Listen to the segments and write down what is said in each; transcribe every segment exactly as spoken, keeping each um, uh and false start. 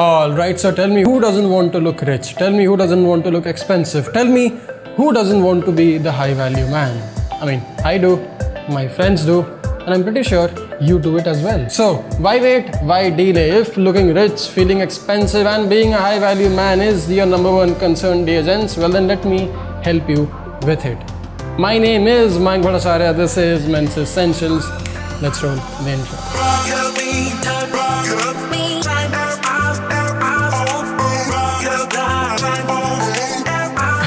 All right, so tell me, who doesn't want to look rich? Tell me, who doesn't want to look expensive? Tell me, who doesn't want to be the high value man? I mean, I do, my friends do, and I'm pretty sure you do it as well. So why wait, why delay? If looking rich, feeling expensive, and being a high value man is your number one concern, dear gents, well then let me help you with it. My name is Mayank Bhattacharya, this is Men's Essentials. Let's roll the intro.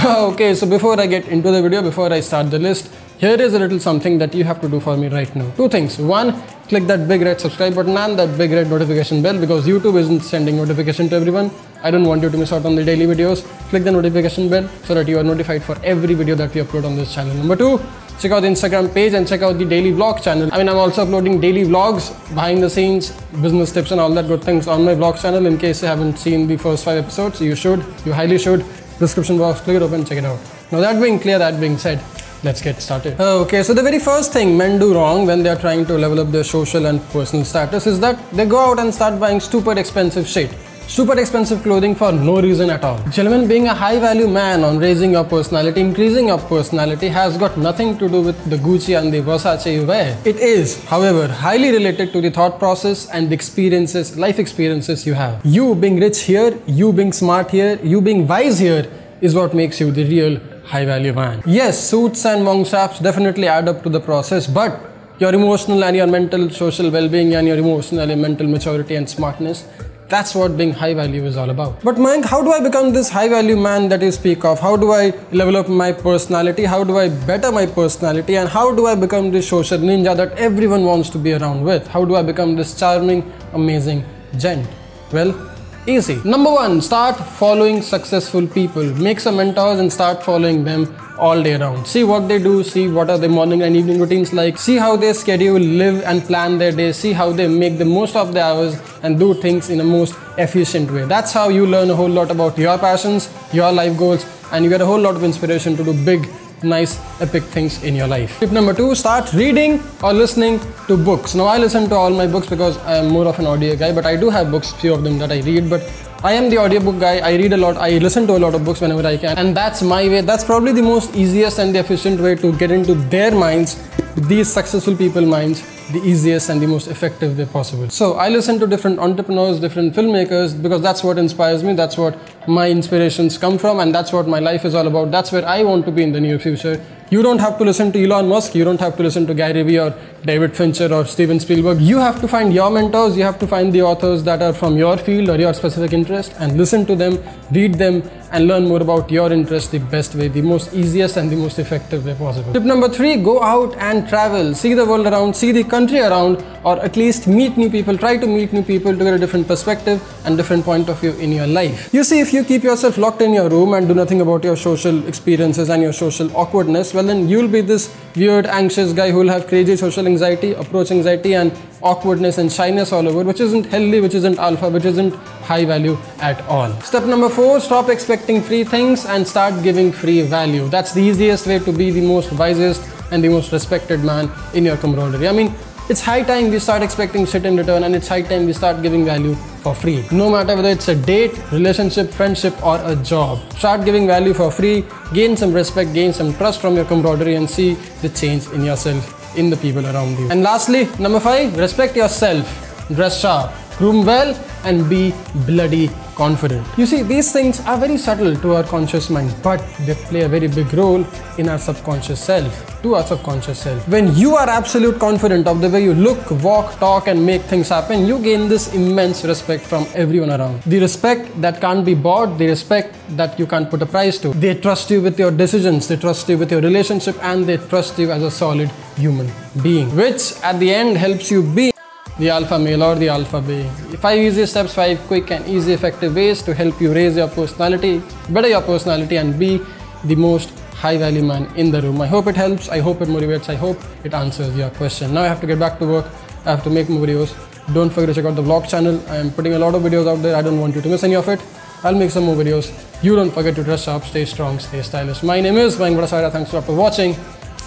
Okay, so before I get into the video, before I start the list, here is a little something that you have to do for me right now. Two things. One, click that big red subscribe button and that big red notification bell, because YouTube isn't sending notification to everyone. I don't want you to miss out on the daily videos. Click the notification bell so that you are notified for every video that we upload on this channel. Number two, check out the Instagram page and check out the daily vlog channel. I mean, I'm also uploading daily vlogs, behind the scenes, business tips and all that good things on my vlog channel. In case you haven't seen the first five episodes, you should, you highly should. Description box, click it open, check it out. Now that being clear, that being said, let's get started. Okay, so the very first thing men do wrong when they are trying to level up their social and personal status is that they go out and start buying stupid expensive shit, super expensive clothing for no reason at all. Gentlemen, being a high value man on raising your personality, increasing your personality has got nothing to do with the Gucci and the Versace you wear. It is, however, highly related to the thought process and the experiences, life experiences you have. You being rich here, you being smart here, you being wise here is what makes you the real high value man. Yes, suits and mong straps definitely add up to the process, but your emotional and your mental social well-being and your emotional and mental maturity and smartness, that's what being high value is all about. But Mayank, how do I become this high value man that you speak of? How do I level up my personality? How do I better my personality? And how do I become this social ninja that everyone wants to be around with? How do I become this charming, amazing gent? Well, easy. Number one, start following successful people. Make some mentors and start following them all day round. See what they do, see what are their morning and evening routines like, see how they schedule, live and plan their day, see how they make the most of the hours and do things in a most efficient way. That's how you learn a whole lot about your passions, your life goals, and you get a whole lot of inspiration to do big, nice, epic things in your life. Tip number two, start reading or listening to books. Now I listen to all my books because I am more of an audio guy, but I do have books, few of them that I read, but I am the audiobook guy. I read a lot, I listen to a lot of books whenever I can, and that's my way. That's probably the most easiest and the efficient way to get into their minds, these successful people minds, the easiest and the most effective way possible. So I listen to different entrepreneurs, different filmmakers, because that's what inspires me, that's what my inspirations come from, and that's what my life is all about. That's where I want to be in the near future. You don't have to listen to Elon Musk, you don't have to listen to Gary Vee or David Fincher or Steven Spielberg. You have to find your mentors, you have to find the authors that are from your field or your specific interest and listen to them, read them and learn more about your interest the best way, the most easiest and the most effective way possible. Tip number three, go out and travel. See the world around, see the country around, or at least meet new people, try to meet new people to get a different perspective and different point of view in your life. You see, if you keep yourself locked in your room and do nothing about your social experiences and your social awkwardness, well then you'll be this weird, anxious guy who will have crazy social anxiety, approach anxiety and awkwardness and shyness all over, which isn't healthy, which isn't alpha, which isn't high value at all. Step number four, stop expecting free things and start giving free value. That's the easiest way to be the most wisest and the most respected man in your camaraderie. I mean, it's high time we start expecting shit in return, and it's high time we start giving value for free. No matter whether it's a date, relationship, friendship or a job, start giving value for free, gain some respect, gain some trust from your camaraderie and see the change in yourself, in the people around you. And lastly, number five, respect yourself, dress sharp, groom well and be bloody confident. You see, these things are very subtle to our conscious mind, but they play a very big role in our subconscious self, to our subconscious self. When you are absolute confident of the way you look, walk, talk and make things happen, you gain this immense respect from everyone around. The respect that can't be bought, the respect that you can't put a price to. They trust you with your decisions, they trust you with your relationship, and they trust you as a solid human being, which at the end helps you be the alpha male or the alpha being. Five easy steps, five quick and easy effective ways to help you raise your personality, better your personality and be the most high value man in the room. I hope it helps, I hope it motivates, I hope it answers your question. Now I have to get back to work, I have to make more videos. Don't forget to check out the vlog channel, I am putting a lot of videos out there, I don't want you to miss any of it. I'll make some more videos. You don't forget to dress up, stay strong, stay stylish. My name is Mayank Bhattacharya, thanks a lot for watching.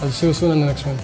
I'll see you soon in the next one.